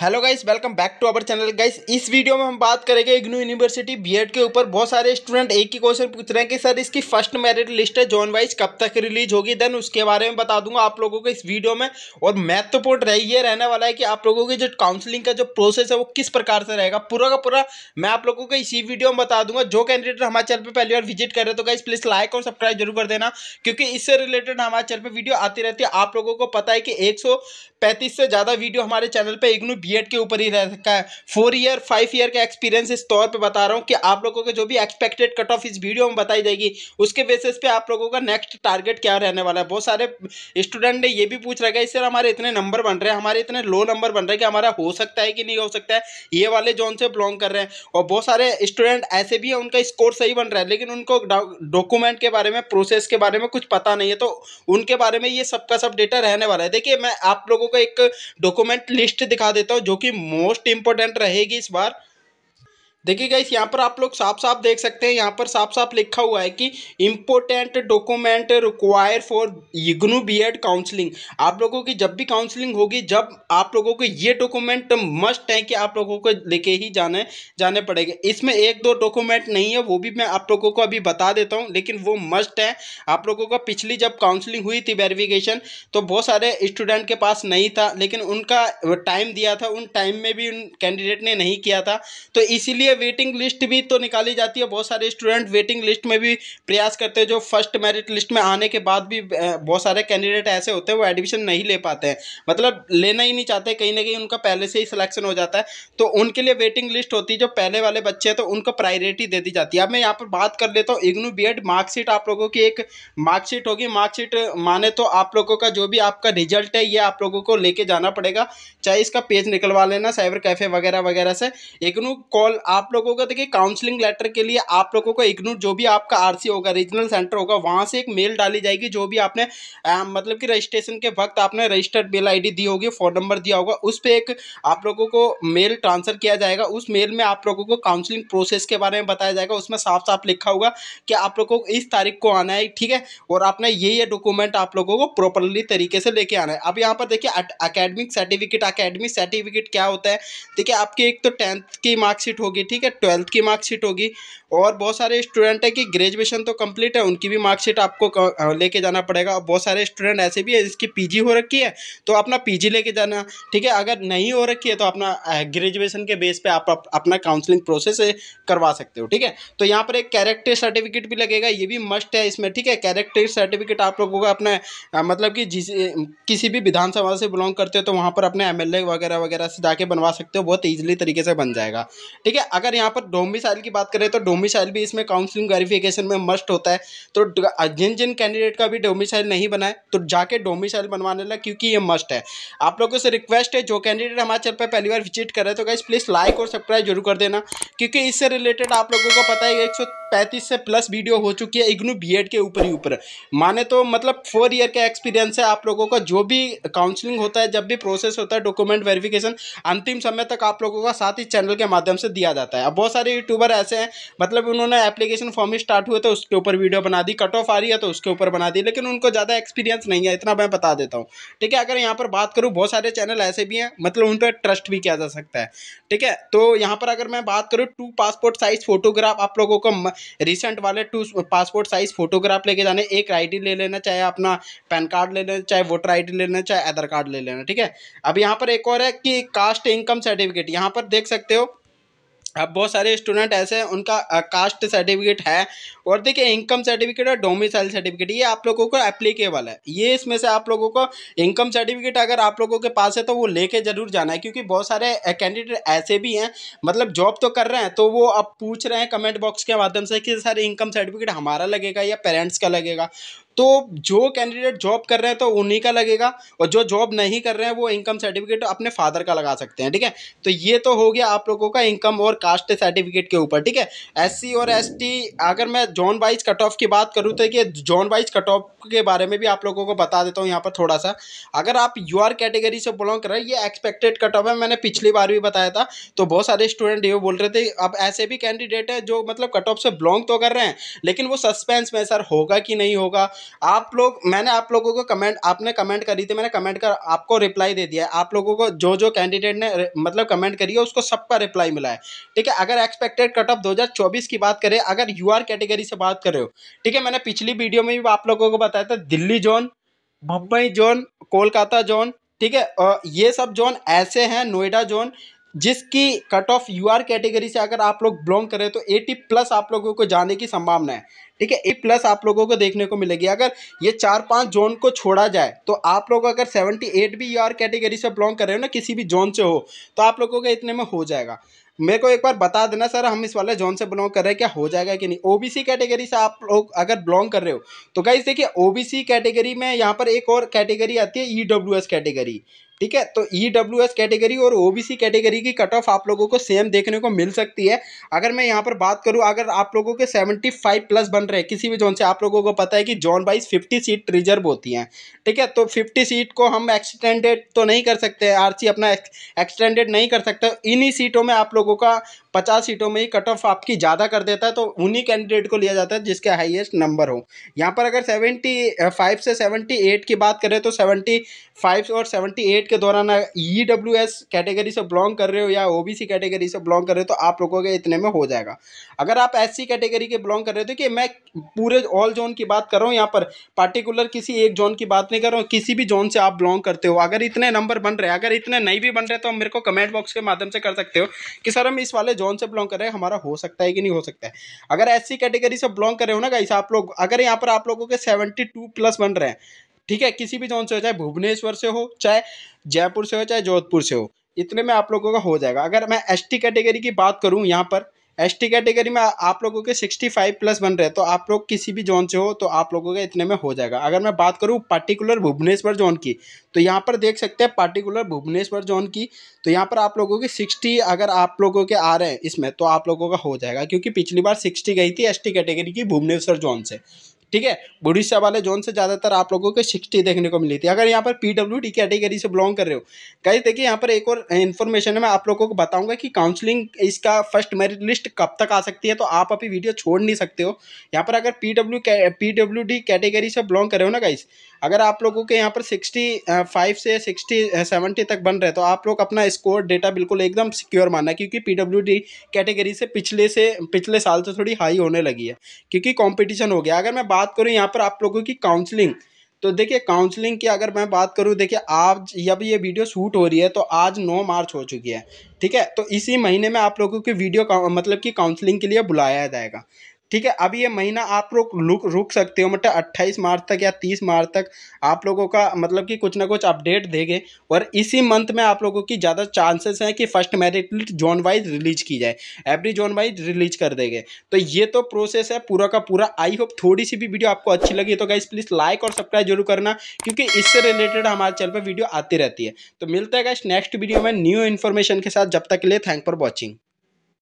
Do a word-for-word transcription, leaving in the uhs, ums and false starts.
Hello guys, welcome back to our channel. Guys, इस video में हम बात करेंगे इग्नू यूनिवर्सिटी बीएड के ऊपर। बहुत सारे स्टूडेंट एक ही क्वेश्चन पूछ रहे हैं कि सर इसकी फर्स्ट मेरिट लिस्ट है जोन वाइज कब तक रिलीज होगी। देन उसके बारे में बता दूंगा आप लोगों को इस वीडियो में। और महत्वपूर्ण तो ये रहने वाला है कि आप लोगों की जो काउंसलिंग का जो प्रोसेस है वो किस प्रकार से रहेगा, पूरा का पूरा मैं आप लोगों को इसी वीडियो में बता दूंगा। जो कैंडिडेट हमारे चैनल पर पहली बार विजिट कर रहे तो गाइस प्लीज़ लाइक और सब्सक्राइब जरूर कर देना, क्योंकि इससे रिलेटेड हमारे चैनल पर वीडियो आती रहती है। आप लोगों को पता है कि एक सौ पैंतीस से ज़्यादा वीडियो हमारे चैनल पर इग्नू बीएड के ऊपर ही रहता है। फोर ईयर फाइव ईयर का एक्सपीरियंस इस तौर पे बता रहा हूं कि आप लोगों के जो भी एक्सपेक्टेड कट ऑफ इस वीडियो में बताई जाएगी, उसके बेसिस पे आप लोगों का नेक्स्ट टारगेट क्या रहने वाला है। बहुत सारे स्टूडेंट ने ये भी पूछ रखा है सर हमारे इतने नंबर बन रहे हैं, हमारे इतने लो नंबर बन रहे हैं कि हमारा हो सकता है कि नहीं हो सकता है, ये वाले जोन से बिलोंग कर रहे हैं। और बहुत सारे स्टूडेंट ऐसे भी हैं उनका स्कोर सही बन रहा है लेकिन उनको डॉक्यूमेंट के बारे में, प्रोसेस के बारे में कुछ पता नहीं है, तो उनके बारे में ये सबका सब डेटा रहने वाला है। देखिए, मैं आप लोगों को एक डॉक्यूमेंट लिस्ट दिखा देता हूँ जो कि मोस्ट इंपोर्टेंट रहेगी इस बार। देखिए गाइस, यहाँ पर आप लोग साफ साफ देख सकते हैं, यहाँ पर साफ साफ लिखा हुआ है कि important document require for IGNOU BEd counselling. आप लोगों की जब भी काउंसलिंग होगी, जब आप लोगों को ये डॉक्यूमेंट मस्ट है कि आप लोगों को लेके ही जाने जाने पड़ेगा। इसमें एक दो डॉक्यूमेंट नहीं है, वो भी मैं आप लोगों को अभी बता देता हूँ, लेकिन वो मस्ट है। आप लोगों का पिछली जब काउंसलिंग हुई थी वेरिफिकेशन, तो बहुत सारे स्टूडेंट के पास नहीं था, लेकिन उनका टाइम दिया था, उन टाइम में भी उन कैंडिडेट ने नहीं किया था, तो इसीलिए वेटिंग लिस्ट भी तो निकाली जाती है। बहुत सारे स्टूडेंट वेटिंग लिस्ट में भी प्रयास करते हैं, जो फर्स्ट मेरिट लिस्ट में आने के बाद भी बहुत सारे कैंडिडेट ऐसे होते हैं वो एडमिशन नहीं ले पाते हैं, मतलब लेना ही नहीं चाहते, कहीं ना कहीं उनका पहले से ही सिलेक्शन हो जाता है, तो उनके लिए वेटिंग लिस्ट होती है। जो पहले वाले बच्चे हैं तो उनको प्रायोरिटी दे दी जाती है। अब मैं यहाँ पर बात कर लेता हूँ इग्नू बीएड मार्कशीट। आप लोगों की एक मार्कशीट होगी, मार्कशीट माने तो आप लोगों का जो भी आपका रिजल्ट है ये आप लोगों को लेके जाना पड़ेगा, चाहे इसका पेज निकलवा लेना साइबर कैफे वगैरह वगैरह से। इग्नू कॉल आप लोगों का, देखिए काउंसलिंग लेटर के लिए आप लोगों को इग्नू जो भी आपका आरसी होगा, रीजनल सेंटर होगा, वहां से एक मेल डाली जाएगी। जो भी आपने आ, मतलब कि रजिस्ट्रेशन के वक्त आपने रजिस्टर्ड मेल आईडी दी होगी, फोन नंबर दिया होगा, उस पर एक आप लोगों को मेल ट्रांसफर किया जाएगा। उस मेल में आप लोगों को काउंसलिंग प्रोसेस के बारे में बताया जाएगा। उसमें साफ साफ लिखा होगा कि आप लोगों को इस तारीख को आना है, ठीक है, और आपने ये ये डॉक्यूमेंट आप लोगों को प्रॉपरली तरीके से लेके आना है। अब यहाँ पर देखिए अकेडमिक सर्टिफिकेट, अकेडमिक सर्टिफिकेट क्या होता है। देखिए, आपकी एक तो टेंथ की मार्कशीट होगी, ठीक है, ट्वेल्थ की मार्कशीट होगी, और बहुत सारे स्टूडेंट है कि ग्रेजुएशन तो कंप्लीट है, उनकी भी मार्कशीट आपको लेके जाना पड़ेगा। और बहुत सारे स्टूडेंट ऐसे भी है जिसकी पीजी हो रखी है तो अपना पीजी लेके जाना, ठीक है, अगर नहीं हो रखी है तो अपना ग्रेजुएशन के बेस पे आप अप, अपना काउंसलिंग प्रोसेस करवा सकते हो, ठीक है। तो यहाँ पर एक कैरेक्टर सर्टिफिकेट भी लगेगा, ये भी मस्ट है इसमें, ठीक है। कैरेक्टर सर्टिफिकेट आप लोगों का अपना मतलब कि जिस किसी भी विधानसभा से बिलोंग करते हो तो वहाँ पर अपने एम एल ए वगैरह वगैरह से जाके बनवा सकते हो, बहुत ईजिली तरीके से बन जाएगा, ठीक है। अगर यहाँ पर डोमिसाइल की बात करें तो डोमिसाइल भी इसमें काउंसलिंग वेरिफिकेशन में मस्ट होता है, तो जिन जिन कैंडिडेट का भी डोमिसाइल नहीं बना है तो जाके डोमिसाइल बनवाने लगा, क्योंकि ये मस्ट है। आप लोगों से रिक्वेस्ट है, जो कैंडिडेट हमारे चैनल पर पहली बार विजिट कर रहे तो गाइस प्लीज़ लाइक और सब्सक्राइब जरूर कर देना, क्योंकि इससे रिलेटेड आप लोगों को पता है एक सौ पैंतीस से प्लस वीडियो हो चुकी है इग्नू बीएड के ऊपर ही ऊपर, माने तो मतलब फोर ईयर का एक्सपीरियंस है आप लोगों का। जो भी काउंसलिंग होता है, जब भी प्रोसेस होता है, डॉक्यूमेंट वेरिफिकेशन अंतिम समय तक आप लोगों का साथ ही चैनल के माध्यम से दिया जाता है। अब बहुत सारे यूट्यूबर ऐसे हैं, मतलब उन्होंने एप्लीकेशन फॉर्म स्टार्ट हुए तो उसके ऊपर वीडियो बना दी, कट ऑफ आ रही है तो उसके ऊपर बना दी, लेकिन उनको ज़्यादा एक्सपीरियंस नहीं है, इतना मैं बता देता हूँ, ठीक है। अगर यहाँ पर बात करूँ, बहुत सारे चैनल ऐसे भी हैं, मतलब उन पर ट्रस्ट भी किया जा सकता है, ठीक है। तो यहाँ पर अगर मैं बात करूँ, टू पासपोर्ट साइज फोटोग्राफ आप लोगों को रिसेंट वाले टू पासपोर्ट साइज फोटोग्राफ लेके जाने, एक आईडी ले लेना, चाहे अपना पैन कार्ड ले लेना, चाहे वोटर आईडी ले लेना, चाहे आधार कार्ड ले लेना, ठीक है। अब यहाँ पर एक और है कि कास्ट इनकम सर्टिफिकेट, यहाँ पर देख सकते हो। अब बहुत सारे स्टूडेंट ऐसे हैं उनका कास्ट सर्टिफिकेट है, और देखिए इनकम सर्टिफिकेट और डोमिसाइल सर्टिफिकेट, ये आप लोगों को एप्लीकेबल है। ये इसमें से आप लोगों को इनकम सर्टिफिकेट अगर आप लोगों के पास है तो वो लेके जरूर जाना है, क्योंकि बहुत सारे कैंडिडेट ऐसे भी हैं, मतलब जॉब तो कर रहे हैं तो वो अब पूछ रहे हैं कमेंट बॉक्स के माध्यम से कि सर इनकम सर्टिफिकेट हमारा लगेगा या पेरेंट्स का लगेगा। तो जो कैंडिडेट जॉब कर रहे हैं तो उन्हीं का लगेगा, और जो जॉब नहीं कर रहे हैं वो इनकम सर्टिफिकेट अपने फादर का लगा सकते हैं, ठीक है। तो ये तो हो गया आप लोगों का इनकम और कास्ट सर्टिफिकेट के ऊपर, ठीक है। एससी और एसटी, अगर मैं जोन वाइज कट ऑफ की बात करूँ तो कि जोन वाइज कट ऑफ के बारे में भी आप लोगों को बता देता हूँ यहाँ पर थोड़ा सा। अगर आप यूआर कैटेगरी से बिलोंग कर रहे हैं, ये एक्सपेक्टेड कट ऑफ है, मैंने पिछली बार भी बताया था, तो बहुत सारे स्टूडेंट ये बोल रहे थे। अब ऐसे भी कैंडिडेट है जो मतलब कट ऑफ से बिलोंग तो कर रहे हैं लेकिन वो सस्पेंस में सर होगा कि नहीं होगा, आप लोग मैंने आप लोगों को कमेंट आपने कमेंट करी थी, मैंने कमेंट कर आपको रिप्लाई दे दिया है। आप लोगों को जो जो कैंडिडेट ने मतलब कमेंट करी है उसको सबका रिप्लाई मिला है, ठीक है। अगर एक्सपेक्टेड कट ऑफ दो हज़ार चौबीस की बात करें, अगर यू आर कैटेगरी से बात कर रहे हो, ठीक है, मैंने पिछली वीडियो में भी आप लोगों को बताया था Delhi zone, Mumbai zone, Kolkata zone, ठीक है, और ये सब जोन ऐसे हैं, नोएडा जोन जिसकी cut off U R category से अगर आप लोग बिलोंग करें तो एटी प्लस आप लोगों को जाने की संभावना है, ठीक है। ए प्लस आप लोगों को देखने को मिलेगी। अगर ये चार पांच जोन को छोड़ा जाए तो आप लोग अगर अठहत्तर भी यू आर कैटेगरी से बिलोंग कर रहे हो ना, किसी भी जोन से हो, तो आप लोगों का इतने में हो जाएगा। मेरे को एक बार बता देना सर, हम इस वाले जोन से बिलोंग कर रहे हैं, क्या हो जाएगा कि नहीं। ओबीसी कैटेगरी से आप लोग अगर बिलोंग कर रहे हो तो गाइस देखिए, ओबीसी कैटेगरी में यहाँ पर एक और कैटेगरी आती है ईडब्ल्यूएस कैटेगरी, ठीक है। तो ईडब्ल्यूएस कैटेगरी और ओबीसी कैटेगरी की कट ऑफ आप लोगों को सेम देखने को मिल सकती है। अगर मैं यहाँ पर बात करूँ, अगर आप लोगों के सेवेंटी फाइव प्लस बन रहे किसी भी जोन से, आप लोगों को पता है कि zone wise fifty seat reserve होती हैं, ठीक है। तो फिफ्टी सीट को हम एक्सटेंडेड तो नहीं कर सकते, आरसी अपना एक्सटेंडेड नहीं कर सकते। इन्हीं सीटों में आप लोगों का पचास सीटों में ही कट ऑफ आपकी ज़्यादा कर देता है, तो उन्हीं कैंडिडेट को लिया जाता है जिसके हाईएस्ट नंबर हो। यहाँ पर अगर पचहत्तर से अठहत्तर की बात करें तो पचहत्तर और अठहत्तर के दौरान ईडब्ल्यूएस कैटेगरी से बिलोंग कर रहे हो या ओबीसी कैटेगरी से बिलोंग कर रहे हो तो आप लोगों के इतने में हो जाएगा। अगर आप एससी कैटेगरी के बिलोंग कर रहे हो, कि मैं पूरे ऑल जोन की बात कर रहा हूँ, यहाँ पर पार्टिकुलर किसी एक जोन की बात नहीं कर रहा हूँ, किसी भी जोन से आप बिलोंग करते हो, अगर इतने नंबर बन रहे हैं, अगर इतने नहीं भी बन रहे तो मेरे को कमेंट बॉक्स के माध्यम से कर सकते हो कि सर हम इस वाले जोन से बिलोंग कर रहे हैं, हमारा हो सकता है कि नहीं हो सकता है। अगर एससी कैटेगरी से बिलोंग कर रहे हो ना गाइस आप लोग, अगर यहाँ पर आप लोगों के बहत्तर प्लस बन रहे हैं, ठीक है, किसी भी जोन से हो, चाहे भुवनेश्वर से हो, चाहे जयपुर से हो, चाहे जोधपुर से हो, इतने में आप लोगों का हो जाएगा। अगर मैं एसटी कैटेगरी की बात करूँ, यहाँ पर एसटी कैटेगरी में आप लोगों के पैंसठ प्लस बन रहे हैं तो आप लोग किसी भी जोन से हो तो आप लोगों के इतने में हो जाएगा। अगर मैं बात करूं पार्टिकुलर भुवनेश्वर जोन की, तो यहाँ पर देख सकते हैं पार्टिकुलर भुवनेश्वर जोन की, तो यहाँ पर आप लोगों के साठ अगर आप लोगों के आ रहे हैं इसमें तो आप लोगों का हो जाएगा, क्योंकि पिछली बार साठ गई थी एसटी कैटेगरी की भुवनेश्वर जोन से, ठीक है। उड़ीसा वाले जोन से ज़्यादातर आप लोगों को साठ देखने को मिली थी। अगर यहाँ पर पीडब्ल्यूडी कैटेगरी से बिलोंग कर रहे हो गाइस देखिए, यहाँ पर एक और इन्फॉर्मेशन है, मैं आप लोगों को बताऊंगा कि काउंसलिंग इसका फर्स्ट मेरिट लिस्ट कब तक आ सकती है, तो आप अभी वीडियो छोड़ नहीं सकते हो। यहाँ पर अगर पीडब्ल्यू पीडब्ल्यूडी कैटेगरी से बिलोंग कर रहे हो ना गाइस, अगर आप लोगों के यहाँ पर पैंसठ से साठ सत्तर तक बन रहे तो आप लोग अपना स्कोर डेटा बिल्कुल एकदम सिक्योर माना, क्योंकि पीडब्ल्यूडी कैटेगरी से पिछले से पिछले साल से थोड़ी हाई होने लगी है, क्योंकि कॉम्पिटिशन हो गया। अगर मैं बात करूँ यहाँ पर आप लोगों की काउंसलिंग, तो देखिए काउंसलिंग की अगर मैं बात करूँ, देखिए आज जब ये वीडियो शूट हो रही है तो आज नौ मार्च हो चुकी है, ठीक है। तो इसी महीने में आप लोगों की वीडियो मतलब कि काउंसलिंग के लिए बुलाया जाएगा, ठीक है। अब ये महीना आप लोग रुक रुक सकते हो, मतलब अट्ठाईस मार्च तक या तीस मार्च तक आप लोगों का मतलब कि कुछ ना कुछ अपडेट देंगे, और इसी मंथ में आप लोगों की ज़्यादा चांसेस हैं कि first merit list zone wise release की जाए, एवरी जोन वाइज रिलीज कर देंगे। तो ये तो प्रोसेस है पूरा का पूरा। आई होप थोड़ी सी भी वीडियो आपको अच्छी लगी तो गाइस प्लीज़ लाइक और सब्सक्राइब जरूर करना, क्योंकि इससे रिलेटेड हमारे चैनल पर वीडियो आती रहती है। तो मिलता है गाइस नेक्स्ट वीडियो में न्यू इन्फॉर्मेशन के साथ, जब तक के लिए थैंक फॉर वॉचिंग।